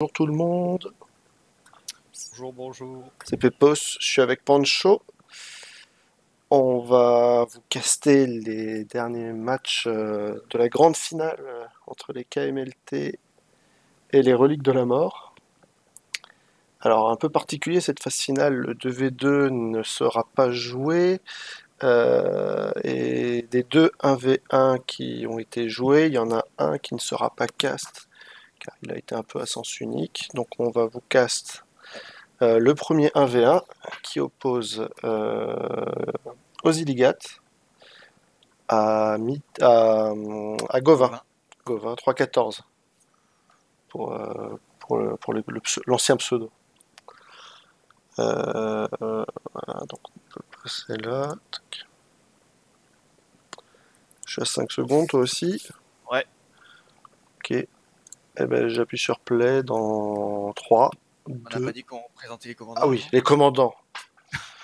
Bonjour tout le monde. Bonjour, bonjour. C'est Pépos, je suis avec Pancho. On va vous caster les derniers matchs de la grande finale entre les KMLT et les Reliques de la Mort. Alors un peu particulier cette phase finale, le 2v2 ne sera pas joué. Et des deux 1v1 qui ont été joués, il y en a un qui ne sera pas cast. Car il a été un peu à sens unique, donc on va vous cast le premier 1v1 qui oppose Oziligath à Gauvain, 3.14 pour l'ancien pseudo. Voilà, donc on peut passer là. Je suis à 5 secondes, toi aussi? Ouais. Ok. Eh ben, j'appuie sur play dans 3, On n'a pas dit qu'on présentait les commandants. Ah oui, les commandants.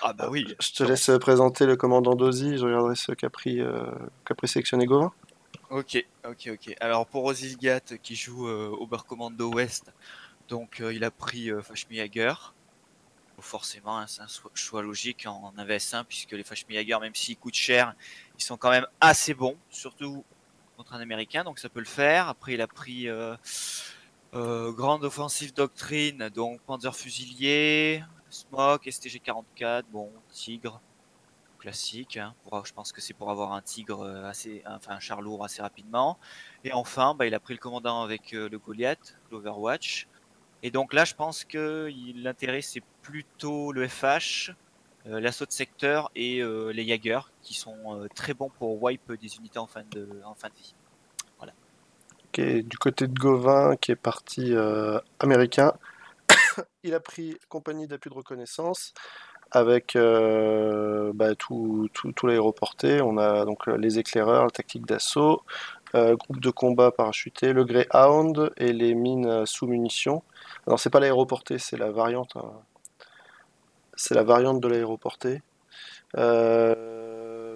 Ah bah oui. Je te laisse présenter le commandant d'Ozi, je regarderai ce qu'a pris, sélectionné Gauvain. Ok, ok, ok. Alors pour Oziligath qui joue Oberkommando West, donc il a pris Fallschirmjäger. Forcément, hein, c'est un choix logique en 1v1, puisque les Fallschirmjäger, même s'ils coûtent cher, ils sont quand même assez bons, surtout contre un américain, donc ça peut le faire. Après il a pris Grande Offensive Doctrine, donc Panzer Fusilier, Smoke, STG44, bon, Tigre, classique, hein, je pense que c'est pour avoir un Tigre, un char lourd assez rapidement. Et enfin, bah, il a pris le commandant avec le Goliath, l'Overwatch. Et donc là je pense que l'intérêt c'est plutôt le FH, l'assaut de secteur et les Jäger qui sont très bons pour wipe des unités en fin de vie. Voilà. Ok, du côté de Gauvain qui est parti américain, il a pris compagnie d'appui de reconnaissance avec tout l'aéroporté. On a donc les éclaireurs, la tactique d'assaut, groupe de combat parachuté, le Greyhound et les mines sous munitions. Alors c'est pas l'aéroporté, c'est la variante. Hein. C'est la variante de l'aéroportée.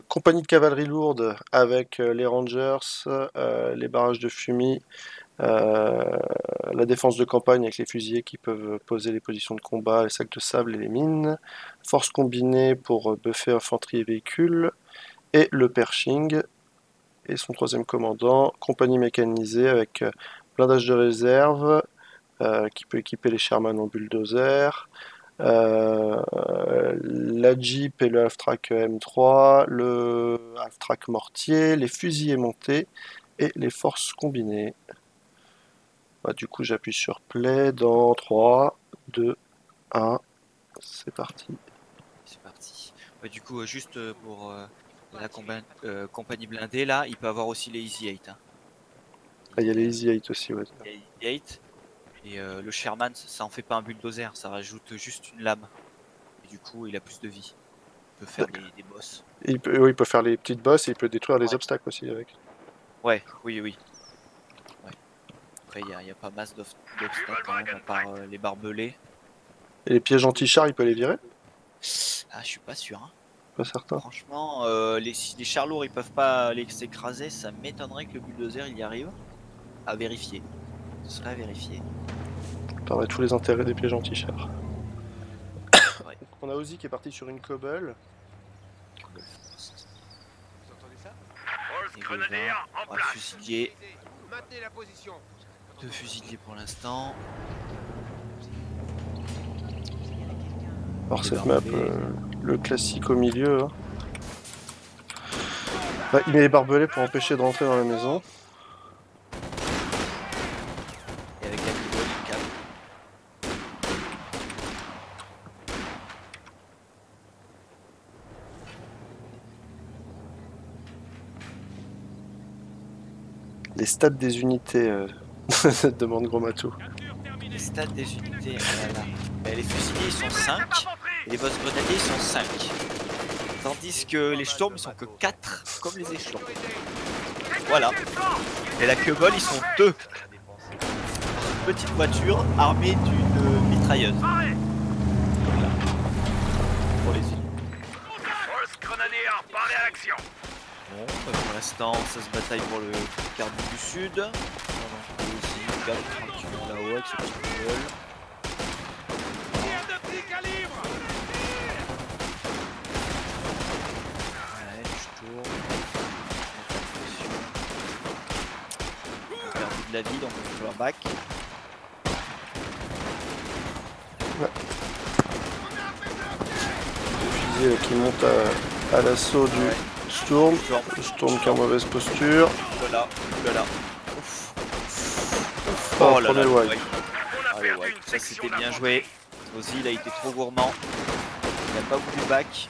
Compagnie de cavalerie lourde avec les rangers, les barrages de fumier, la défense de campagne avec les fusiliers qui peuvent poser les positions de combat, les sacs de sable et les mines, force combinée pour buffer infanterie et véhicules, et le Pershing et son troisième commandant, compagnie mécanisée avec blindage de réserve qui peut équiper les Sherman en bulldozer, la Jeep et le half-track M3, le half-track mortier, les fusils aimantés et les forces combinées. Bah, du coup j'appuie sur play dans 3, 2, 1, c'est parti. C'est parti. Bah, du coup juste pour la compagnie blindée là, il peut avoir aussi les Easy Eight. Hein. Ah, il y a les Easy Eight aussi, ouais. Il y a Easy Eight. Et le Sherman, ça en fait pas un bulldozer, ça rajoute juste une lame. Et du coup, il a plus de vie. Il peut faire des bosses. Il peut faire les petites bosses et il peut détruire les obstacles aussi avec. Ouais, oui, oui. Ouais. Après, il n'y a pas masse d'obstacles quand même, à part les barbelés. Et les pièges anti-chars, il peut les virer? Ah, je suis pas sûr. Hein. Pas certain. Franchement, les chars lourds, ils peuvent pas les s'écraser. Ça m'étonnerait que le bulldozer, il y arrive. À vérifier. Ce serait à vérifier. On a tous les intérêts des pièges anti-chars. Ouais. On a Ozzy qui est parti sur une Kübel. Vous entendez ça? On va fusiller. Maintenez la position. 2 fusiliers pour l'instant. Alors cette map, le classique au milieu. Hein. Bah, il met les barbelés pour empêcher de rentrer dans la maison. Les stats des unités, demande gros matou. Les stats des unités, voilà. Ben, les fusiliers sont 5, et les boss grenadiers sont 5. Tandis que les Sturm ils sont que 4, comme les échelons. Voilà. Et la Kübel ils sont 2. Une petite voiture armée d'une mitrailleuse. Voilà. Pour les unités. Parlez à l'action. Bon, pour l'instant, ça se bataille pour le quart du sud. On en peut aussi 4 tranquillement là-haut. KO avec ce petit Kübel. Allez, je tourne. On a perdu de la vie, donc on va jouer un back. Ouais. Le fusil qui monte à l'assaut du Sturm. Le Sturm qui est en mauvaise posture. Voilà, voilà. Oh là là, le wipe. Ah, le wipe, ça c'était bien joué. Ozzy il a été trop gourmand. Il n'a pas voulu back.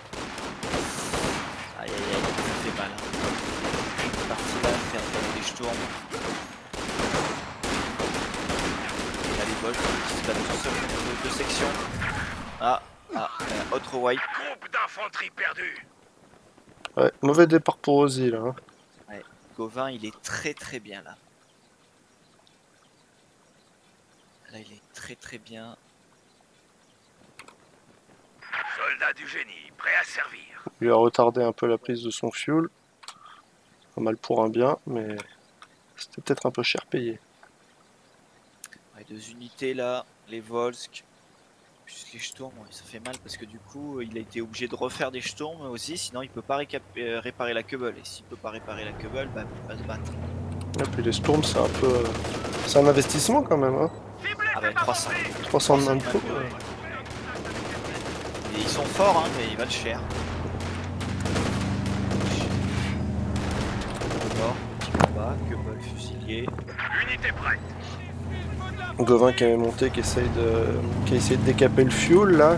Aïe aïe aïe, ça fait mal. C'est parti là, faire des Sturm. Il a les bolts, il se bat tout seul entre deux sections. Ah, ah, autre wipe. Groupe d'infanterie perdu. Ouais, mauvais départ pour Ozzy là. Ouais, Gauvain il est très bien là. Là il est très bien. Soldat du génie, prêt à servir. Il a retardé un peu la prise de son fuel. Pas mal pour un bien, mais c'était peut-être un peu cher payé. Ouais, deux unités là, les Volks, plus les Sturm, ouais, ça fait mal parce que du coup il a été obligé de refaire des Sturm aussi, sinon il peut pas réparer la Kübel. Et s'il peut pas réparer la Kübel, bah il peut pas se battre. Et puis les Sturm c'est un peu... c'est un investissement quand même hein. Ah bah 300 de info. Et ils sont forts hein, mais ils valent cher. Mort, petit combat, Kübel fusilier. Unité prête. Gauvain qui avait monté, qui essaye de... qui a essayé de décaper le fuel là.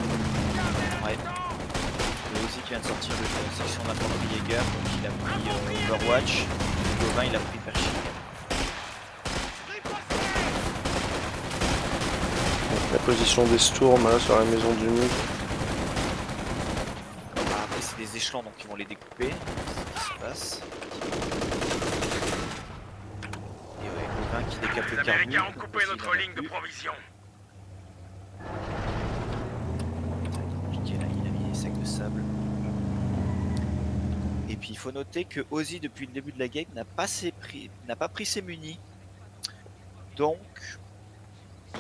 Ouais. Et aussi qui vient de sortir de la section d'infanterie Jäger, donc il a pris Overwatch. Gauvain il a pris Pershing. La position des Sturm là, sur la maison du mur. Après c'est des échelons donc ils vont les découper. C'est ce qui se passe. Et ouais, Gauvain qui décape le carburant. Les Américains ont coupé notre ligne de provision. Compliqué là, il a mis des sacs de sable. Et puis il faut noter que Ozzy depuis le début de la game n'a pas pris ses munis. Donc...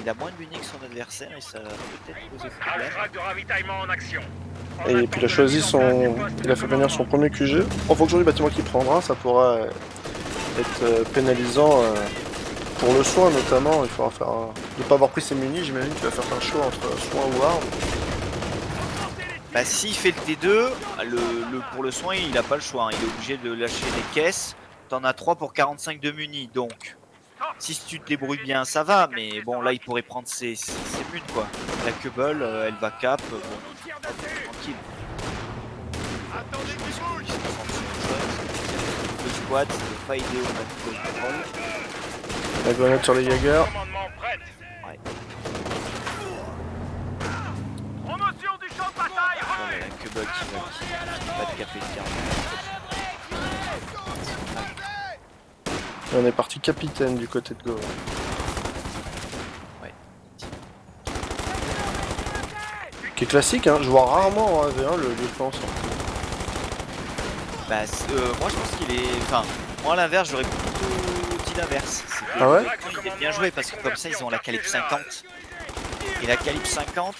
il a moins de munis que son adversaire et ça va peut-être poser problème. Et puis il a choisi son... il a fait venir son premier QG. En fonction du bâtiment qu'il prendra, ça pourra être pénalisant pour le soin notamment. Il faudra faire... de ne pas avoir pris ses munis, j'imagine qu'il va faire un choix entre soin ou arme. Bah s'il fait le T2, pour le soin il n'a pas le choix. Il est obligé de lâcher des caisses. T'en as 3 pour 45 de munis donc... si tu te débrouilles bien, ça va, mais bon, là, il pourrait prendre ses buts, quoi. La Kübel, elle va cap, bon, tranquille. Le squad, ça ne pas aider au match de contrôle. La grenade sur les Jäger. Ouais. Promotion du champ de bataille, la Kübel qui va te caper le terrain. Et on est parti capitaine du côté de Gauvain. Ouais. Qui est classique hein, je vois rarement en 1v1 le défense. Bah moi je pense qu'il est... enfin, moi à l'inverse j'aurais plutôt dit l'inverse. Ah ouais, il est bien joué parce que comme ça ils ont la calibre 50. Et la calibre 50,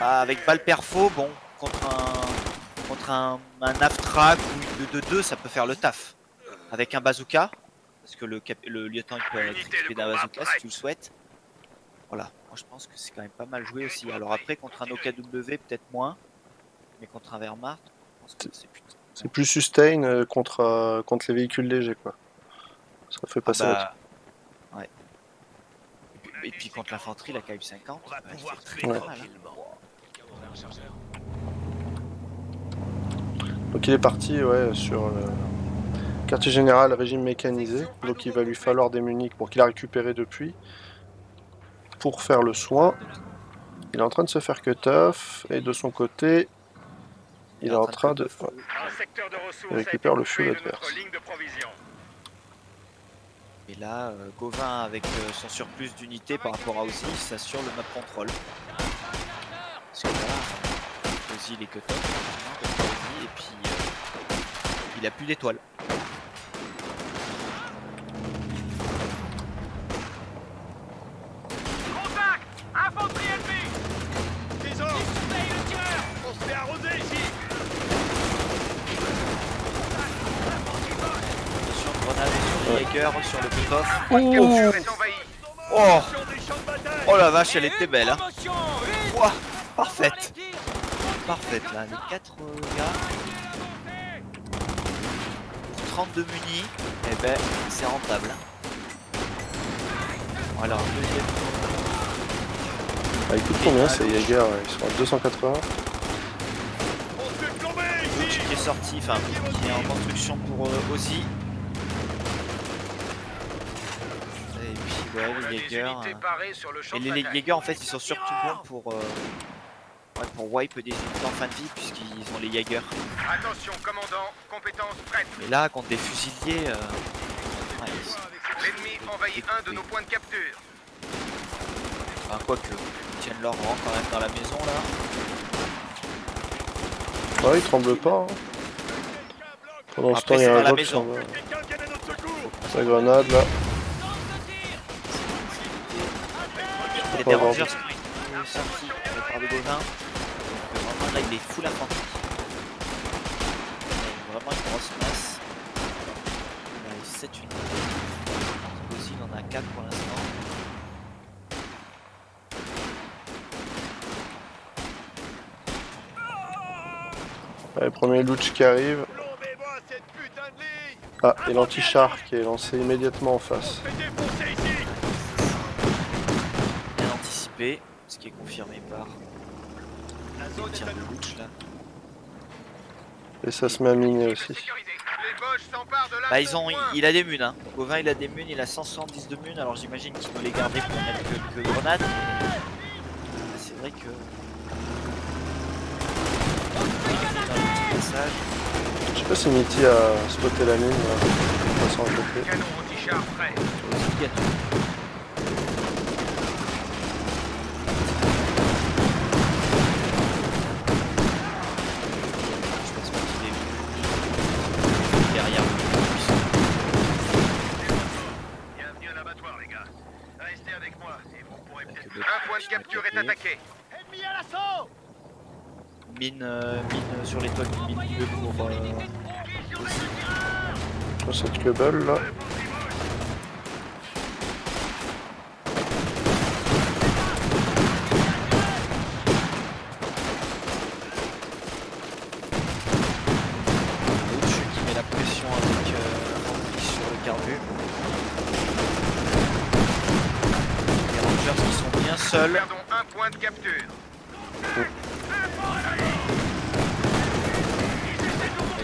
bah, avec balle perfo, bon, contre un half-track ou 2-2-2 ça peut faire le taf. Avec un bazooka, parce que le lieutenant il peut être équipé d'un bazooka si tu le souhaites. Voilà, moi je pense que c'est quand même pas mal joué aussi. Alors après contre un OKW peut-être moins, mais contre un Wehrmacht, je pense que c'est plutôt... c'est plus sustain contre les véhicules légers quoi. Ça fait passer la... ouais. Et puis contre l'infanterie, la KM50, elle fait très mal. Donc il est parti ouais sur le... quartier général, régime mécanisé, donc il va lui falloir des munis pour qu'il a récupéré depuis pour faire le soin. Il est en train de se faire cut-off et de son côté il est en train de récupérer le fuel adverse. Et là Gauvain avec son surplus d'unités par rapport à Ozzy s'assure le map control. Parce que là Ozzy il est cut-off et puis il a plus d'étoiles. Infanterie ennemie! Disons! Surveille le tireur! On se fait arroser ici! Sur le grenade et sur le breaker, sur le pick-off. Oh. Oh. Oh la vache, elle était belle hein! Wow, parfaite! Parfaite là, les 4 gars. Pour 32 munis, et eh ben c'est rentable. Voilà, deuxième tour. Bah écoute combien c'est Jäger, ils sont à 280. L'outil qui est sorti, enfin qui est en construction pour Ozzy. Et puis ouais, les Jäger. Et les Jäger en fait ils sont surtout bons pour wipe des unités en fin de vie puisqu'ils ont les Jäger. Attention commandant, compétences prêtes. Mais là contre des fusiliers. L'ennemi envahit un de nos points de capture. Enfin quoique, ils tiennent leur rang quand même dans la maison là. Ouais, ils tremblent pas. Hein. Pendant ce temps, il y a un autre chambre. Sa grenade là. C'est des rangers sortis par le Gauvain. Donc vraiment là, il est full infanterie. Il a vraiment une grosse masse. Il a 7 unités. On a 4 pour l'instant. Ouais, premier Luchs qui arrive. Ah, et l'anti-char qui est lancé immédiatement en face. Bien anticipé, ce qui est confirmé par le tir de Luchs là. Et ça se met à miner aussi. Bah il a des munes hein, Gauvain il a des munes, il a 170 de munes, alors j'imagine qu'il doit les garder pour mettre que grenades. Bah, c'est vrai que... Je sais pas si Mitty a spoté la mine, on va s'en occuper. Canon anti-char prêt. Mine sur les toits, mine bleue pour cette Kübel là.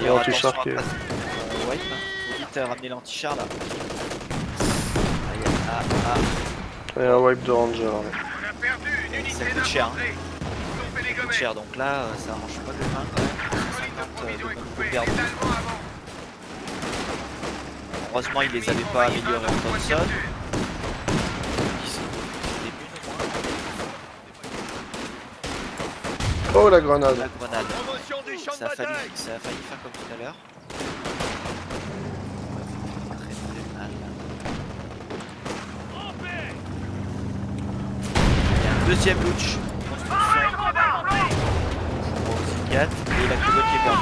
L'anti-char qui est... ouais, faut vite ramener l'anti-char là. Il y a un wipe de ranger. Ouais. Ça coûte cher. Hein. Ça coûte cher, donc là ça arrange pas de main quand même. 50 de heureusement ils les avaient pas améliorés en Thompson. Oh la grenade! La grenade. Ça a failli faire comme tout à l'heure. Ouais, très très mal. Il y a un deuxième Luchs. Oziligath et la Kübel qui est perdue.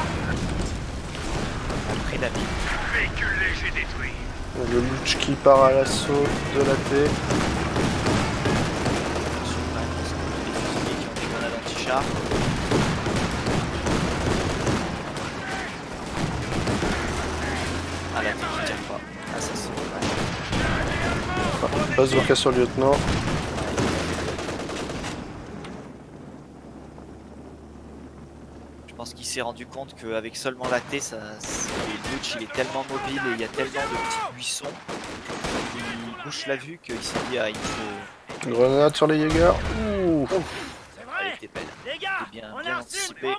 Après la mine. Le Luchs qui part à l'assaut de la paix. Qui ont des grenades anti-char. Passe de sur le lieutenant. Je pense qu'il s'est rendu compte qu'avec seulement la T, ça, le Luchs il est tellement mobile et il y a tellement de petits buissons qui bouche la vue qu'il s'est dit ah il faut. Grenade sur les Jäger. Ouh. Elle était belle. Elle était bien anticipée.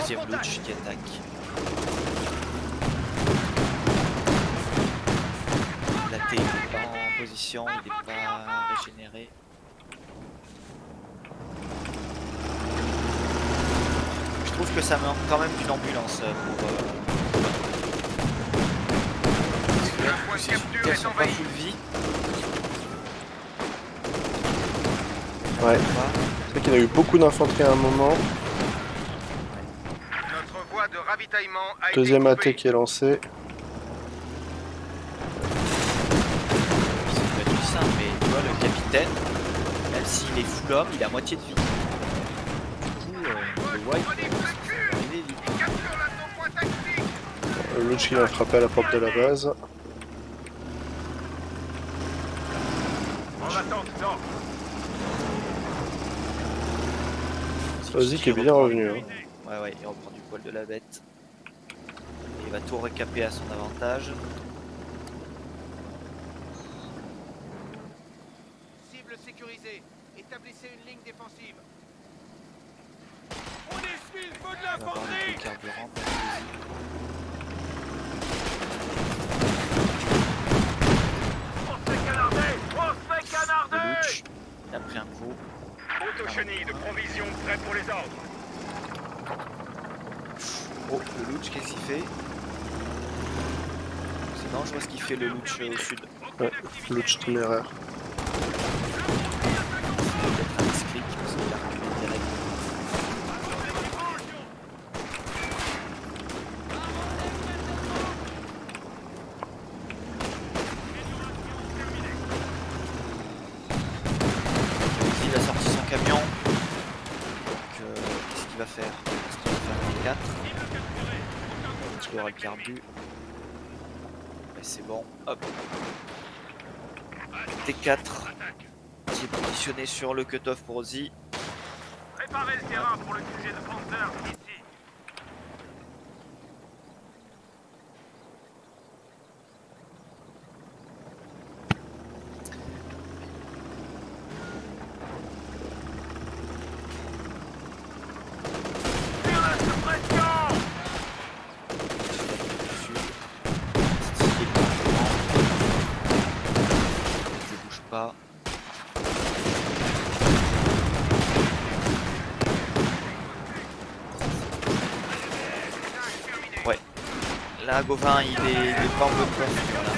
Deuxième Luchs qui attaque. La T n'est pas en position, il n'est pas régénéré. Je trouve que ça manque quand même d'une ambulance pour... Point de capture est envahi. Ouais. C'est vrai qu'il a eu beaucoup d'infanterie à un moment. Notre voie de ravitaillement a deuxième AT qui est lancé. C'est pas tout simple, mais tu vois, le capitaine, même s'il est full homme, il a moitié de vie. Du coup, le White, Luchs il a frappé à la porte de la base. Ozik est bien revenu. Hein. Ouais, il reprend du poil de la bête. Et il va tout récaper à son avantage. Cible sécurisée. Établissez une ligne défensive. On essuie le feu de l'infanterie. Luchs, il a pris un coup. Auto-chenille de provision prêt pour les ordres. Oh, le Luchs, qu'est-ce qu'il fait? C'est dangereux ce qu'il fait, le Luchs au sud. Ouais, Luchs téméraire. Perdu. Et c'est bon, hop. T4 qui est positionné sur le cut-off pour Ozzy. Préparez le terrain pour le QG de Panzer ici. Là, Gauvain, il est pas en bonne place. Voilà.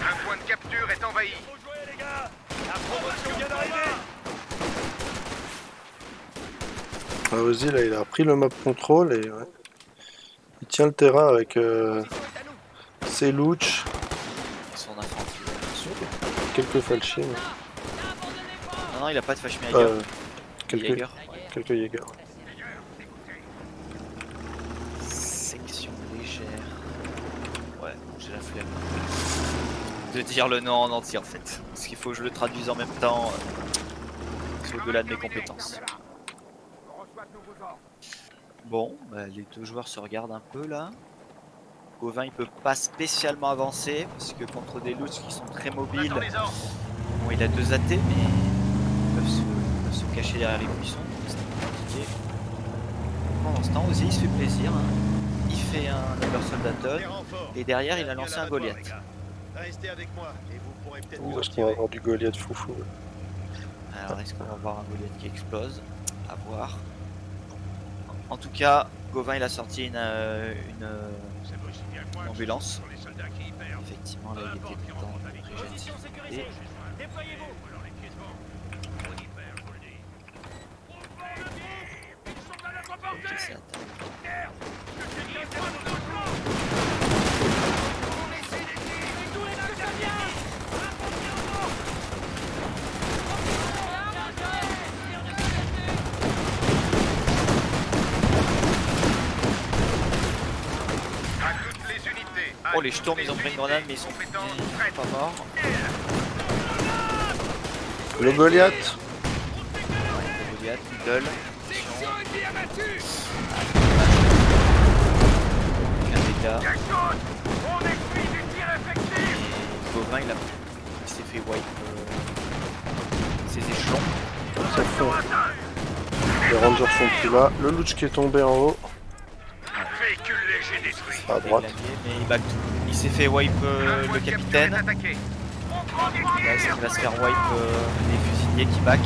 Un point de capture est envahi. Faut jouer, les gars. La promotion vient d'arriver. Ah, Ozzy, là, il a pris le map control et ouais. Il tient le terrain avec ses Luchs. Son infanterie. Quelques Fallschirmjäger. Non, il a pas de Fallschirmjäger. Quelques Jäger. De dire le nom en entier en fait, parce qu'il faut que je le traduise en même temps, c'est au-delà de mes compétences. Bon, bah, les deux joueurs se regardent un peu là. Gauvain il peut pas spécialement avancer, parce que contre des Luchs qui sont très mobiles, bon il a deux AT, mais ils peuvent se cacher derrière les buissons, donc c'est compliqué. Pendant ce temps, Ozzy il se fait plaisir, hein. Il fait un Uber Soldaton, et derrière il a lancé un Goliath. Restez avec moi et vous pourrez peut-être me retirer. Est-ce qu'on va avoir du Goliath foufou? Alors est-ce qu'on va avoir un Goliath qui explose? À voir. En tout cas, Gauvain il a sorti une ambulance. Effectivement là il était content de régénérer. Oh les Sturm ils ont pris une grenade mais ils sont pas morts. Le Goliath. Le Goliath, Middle. Un dégât. Gauvain il s'est fait wipe ses échelons. Ça fait. Les Rangers sont plus là. Le Luchs qui est tombé en haut. À droite. Mais il s'est fait wipe le capitaine. Là, il va se faire wipe les fusiliers qui back.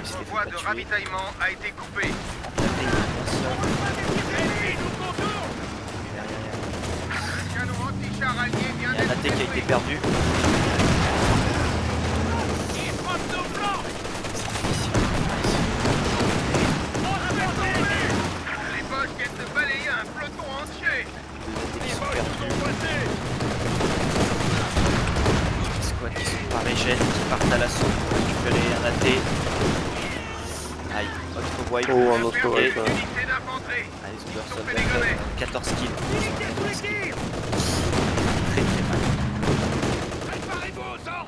Notre voie de ravitaillement a été coupée. est perdu. Partent à l'assaut pour récupérer un AT. Aïe, autre wipe. Oh, un autre wipe. Allez, Uberson, 14 kills. Très très mal. Préparez-vous aux ordres.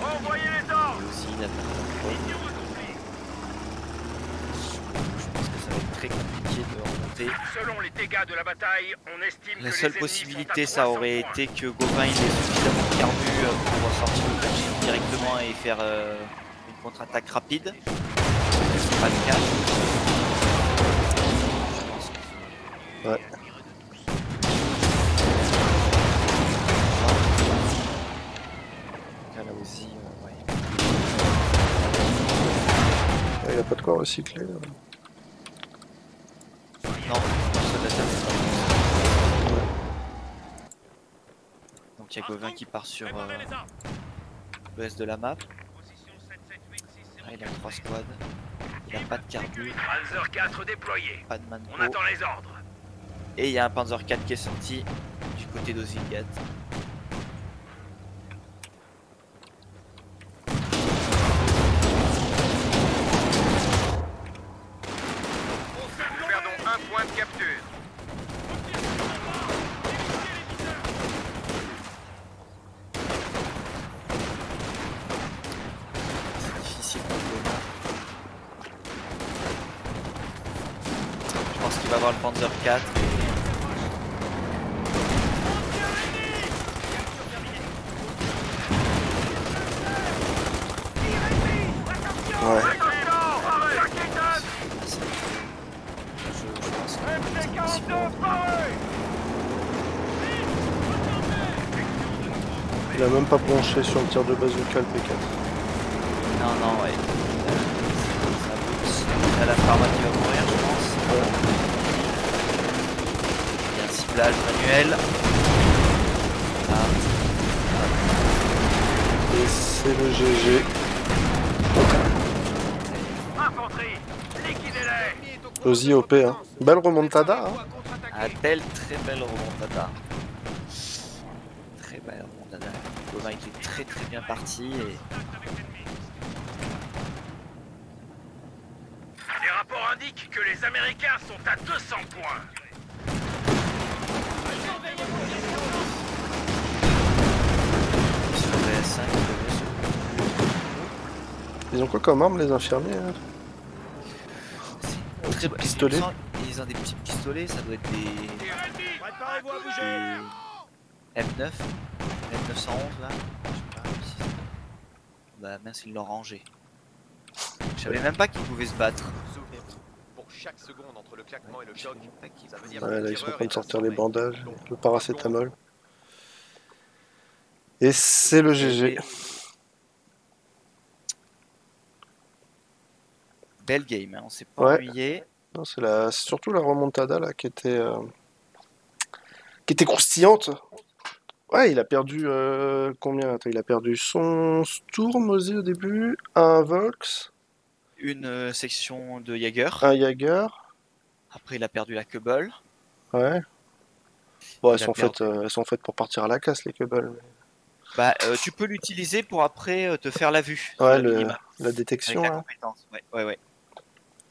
Envoyez les ordres. Aussi, je pense que ça va être très compliqué de remonter. Selon les dégâts de la bataille, on estime que la seule possibilité, ça aurait été que Gauvain il est suffisamment carbu pour sortir le patch directement et faire une contre-attaque rapide. C'est pas le cas. Je pense que... ouais. Là aussi, ouais. Il n'y a pas de quoi recycler. Là. Non, ça doit être... ouais. Donc il y a Gauvain qui part sur l'ouest de la map. Ah, il a 3 squads. Il n'a pas de carbu. Panzer 4 déployé. Pas de manpo. On attend les ordres. Et il y a un Panzer 4 qui est sorti du côté d'Oziligath. Le Panzer 4 ouais. Il a même pas branché sur le tir de bazooka le P4. Non non ouais. Ça la pharma qui va mourir je pense. Ouais. Ciblage manuel. Ah. Et c'est le GG. Ozzy OP hein. Belle remontada hein. Ah, belle, très belle remontada. Très belle remontada. Gauvain qui est très très bien parti et... les rapports indiquent que les Américains sont à 200 points. Ils ont quoi comme arme les infirmiers hein? Des petits pistolets. Ils ont des petits pistolets, ça doit être des M9, M911 là. Je sais pas si ça... bah mince ils l'ont rangé. Je savais même pas qu'ils pouvaient se battre. Chaque seconde entre le claquement et le choc, ça veut dire ouais, là ils sont en train de sortir les bandages, le paracétamol. Et c'est le GG. Belle game, hein, on s'est pas ennuyé. Non, c'est la... surtout la remontada là qui était croustillante. Ouais, il a perdu combien? Attends, il a perdu son Sturm aussi au début, un Volks. Une section de Jäger. Un Jäger. Après, il a perdu la Kübel. Ouais. Bon, elles sont faites pour partir à la casse, les Kübel. Bah, tu peux l'utiliser pour après te faire la vue. Ouais, la détection. Avec la compétence. Ouais.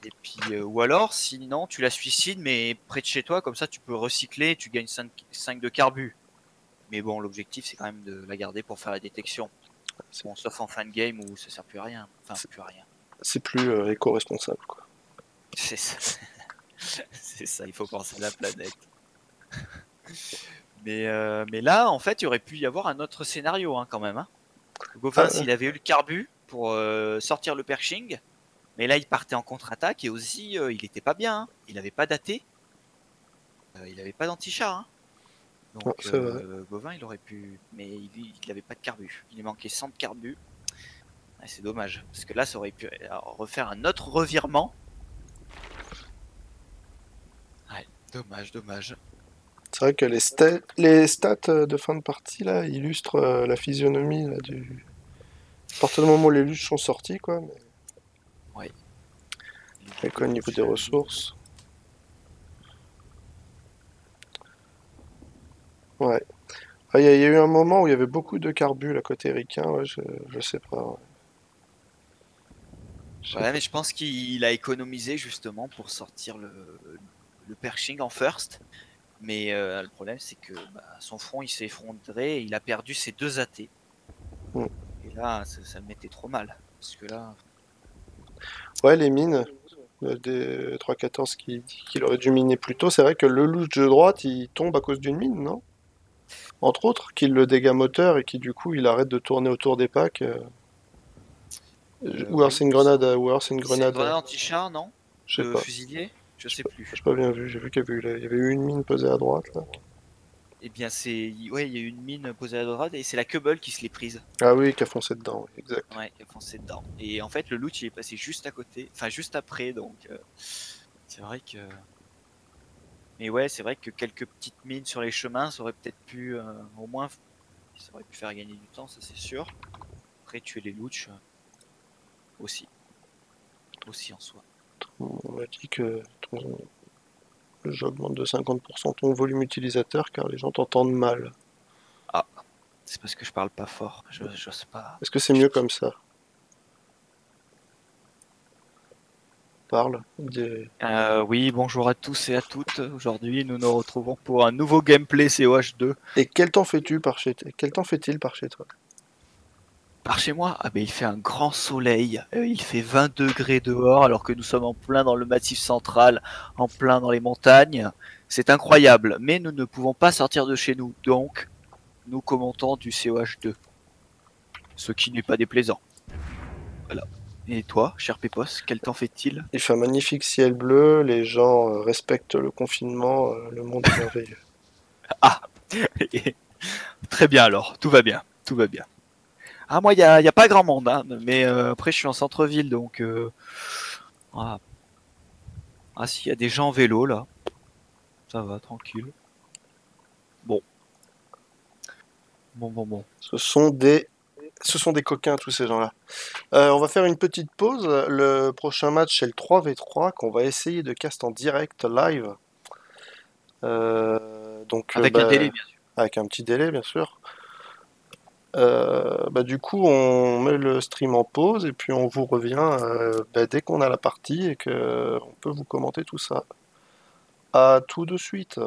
Et puis, ou alors, sinon, tu la suicides, mais près de chez toi, comme ça, tu peux recycler, tu gagnes 5 de carbu. Mais bon, l'objectif, c'est quand même de la garder pour faire la détection. Bon, sauf en fin de game où ça sert plus à rien. Enfin, plus à rien. C'est plus éco-responsable quoi. C'est ça. C'est ça, il faut penser à la planète. Mais là, en fait, il aurait pu y avoir un autre scénario hein, quand même. Hein. Gauvain, s'il avait eu le carbu pour sortir le Pershing, mais là, il partait en contre-attaque et aussi, il n'était pas bien. Hein. Il n'avait pas d'athée. Il n'avait pas d'anti-char. Hein. Donc, oh, Gauvain, il aurait pu... mais il n'avait pas de carbu. Il lui manquait 100 de carbu. C'est dommage, parce que là ça aurait pu refaire un autre revirement. Ouais, dommage. C'est vrai que les stats de fin de partie là, illustrent la physionomie là, du... À partir du moment où les luttes sont sorties, quoi. Mais... Oui. Au niveau des ressources... Ouais. Il y a eu un moment où il y avait beaucoup de carbu, là, côté ricain, ouais, je sais pas. Ouais, mais je pense qu'il a économisé, justement, pour sortir le Pershing en first. Mais le problème, c'est que bah, son front, il s'est effondré, et il a perdu ses deux AT. Mm. Et là, ça le mettait trop mal, parce que là... Ouais, les mines, des 3-14 qu'il aurait dû miner plus tôt, c'est vrai que le louche de droite, il tombe à cause d'une mine, non? Entre autres, qu'il le dégât moteur et qui du coup il arrête de tourner autour des packs. Ou alors c'est une grenade, anti-char, non? Je sais pas. Fusilier, je sais plus. J'ai pas bien vu, j'ai vu qu'il y avait eu une mine posée à droite là. Eh bien c'est, ouais, il y a eu une mine posée à droite et c'est la Kübel qui se l'est prise. Ah oui, qui a foncé dedans, exact. Ouais, qui a foncé dedans. Et en fait le loot il est passé juste à côté, enfin juste après, donc c'est vrai que. Mais ouais, c'est vrai que quelques petites mines sur les chemins, ça aurait peut-être pu, au moins, ça aurait pu faire gagner du temps, ça c'est sûr. Après, tuer les louches, aussi en soi. On m'a dit que j'augmente de 50% ton volume utilisateur, car les gens t'entendent mal. Ah, c'est parce que je parle pas fort, je sais pas. Est-ce que c'est mieux comme ça? Oui, bonjour à tous et à toutes. Aujourd'hui, nous nous retrouvons pour un nouveau gameplay COH2. Et quel temps fait-il par chez toi? Par chez moi? Ah ben il fait un grand soleil, il fait 20 degrés dehors alors que nous sommes en plein dans le massif central, en plein dans les montagnes. C'est incroyable, mais nous ne pouvons pas sortir de chez nous, donc nous commentons du COH2. Ce qui n'est pas déplaisant. Voilà. Et toi, cher Pépos, quel temps fait-il? Il fait un magnifique ciel bleu, les gens respectent le confinement, le monde est merveilleux. Ah, très bien alors, tout va bien, tout va bien. Ah, moi, il n'y a pas grand monde, hein, mais après, je suis en centre-ville, donc... Ah si, il y a des gens en vélo, là. Ça va, tranquille. Bon. Bon. Ce sont des coquins, tous ces gens-là. On va faire une petite pause. Le prochain match, c'est le 3v3 qu'on va essayer de cast en direct, live. Donc, avec un délai, bien sûr. Avec un petit délai, bien sûr. Du coup, on met le stream en pause et puis on vous revient dès qu'on a la partie et qu'on peut vous commenter tout ça. À tout de suite.